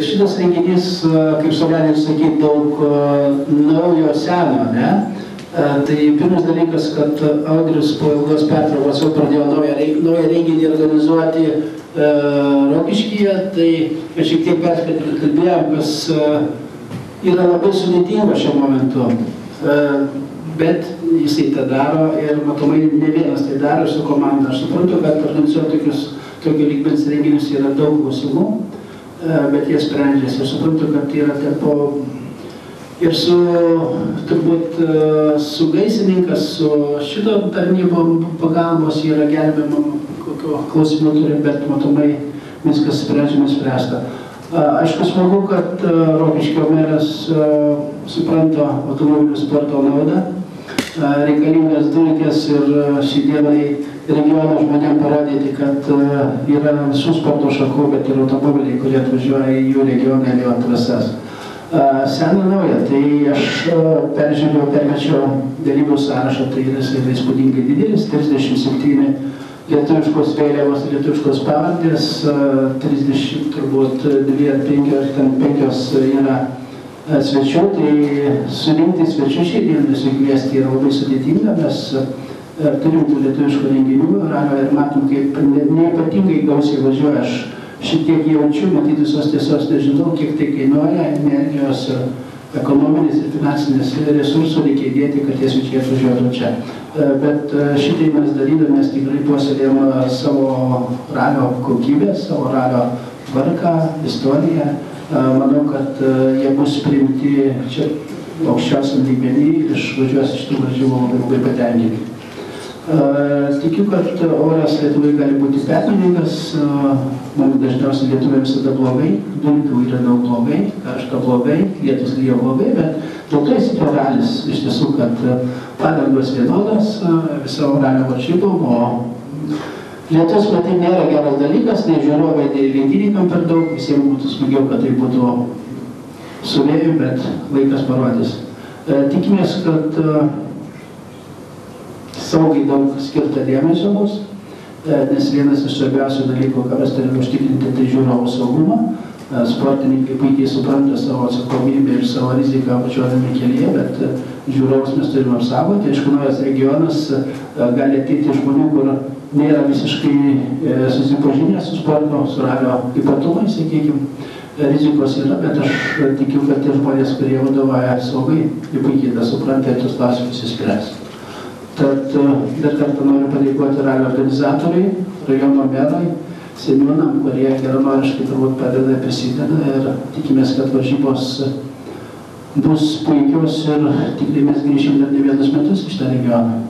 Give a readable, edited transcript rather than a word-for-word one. Šitas renginys, kaip su galim sakyti, daug naujo seno, ne? Tai pirmas dalykas, kad Audrius po Elnos Petrovas jau pradėjo naują renginį organizuoti Rokiškyje, tai šiek tiek kalbėjom, kas yra labai sudėtinga šiuo momentu, bet jisai tą daro ir matomai ne vienas tai daro su komanda. Aš suprantu, kad organizuoti tokio lygmens renginius yra daug klausimų, bet jie sprendžiasi. Aš suprantu, kad yra tempo ir su, turbūt, su gaisininkas, su šito tarnybom pagalbos yra gelbėjimo, kokio klausimų turim, bet matomai viskas sprendžiama spręsta. Aišku, smagu, kad Rokiškio meras supranta automobilių sporto naudą, reikalingas dulkės ir šį dienai regiono žmonėm parodyti, kad yra visų sporto šakų, bet ir automobiliai, kurie atvažiuoja į jų regioną ir jų trasas. Sena nauja, tai aš permečiau dalyvių sąrašą, tai jis yra įspūdingai didelis, 37 lietuviškos vėliavos, lietuviškos pavardės, 30 turbūt 2-5 yra svečių, tai surinkti svečių šį dieną sukviesti yra labai sudėtinga, nes turim tų lietuviškų renginių ir matom, kaip neypatingai gausiai važiuoja. Aš šitiek jaučiu, matyt visos tiesos nežinau, kiek tai kainuoja, energijos, ekonominės ir finansinės resursų reikia įdėti, kad tie svečiai atvažiuotų čia. Bet šitai mes darydamės tikrai puoselėjame savo ralio kokybę, savo ralio tvarką, istoriją. Manau, kad jie bus priimti čia aukščiausiam lygmenį ir išvažiuos iš tų varžybų labai patenkinti. Tikiu, kad oras Lietuvai gali būti permainingas, man dažniausiai Lietuvai visada blogai, dulkių yra daug blogai, karšta blogai, lietus lyja blogai, bet dėl to jis yra ralis, iš tiesų, kad padangos vienodas, visa oralio varžybų, o lietus matai nėra geras dalykas, nei žiūrovai, nei rengininkam per daug, visiems būtų smagiau, kad tai būtų su vėju, bet laikas parodys. Tikimės, kad saugiai daug skirta dėmesio bus, nes vienas iš svarbiausių dalykų, ką mes turime užtikrinti, tai žiūrovų saugumą. Sportininkai puikiai supranta savo atsakomybę ir savo riziką važiuodami kelyje, bet žiūrovus mes turime apsaugoti. Aišku, naujas regionas gali ateiti žmonių, kur nėra visiškai susipažinę su sporto, su ralio ypatumai, sakykime. Rizikos yra, bet aš tikiu, kad tie žmonės, kurie vadovauja saugai, puikiai tą supranta ir tos klausimus įspręs. Tad dar kartą noriu padėkoti ralio organizatoriai, rajono merui, seniūnam, kurie geranoriškai turbūt padeda, prisideda ir tikimės, kad varžybos bus puikios ir tikrai mes grįšim dar ne vienus metus iš tą regioną.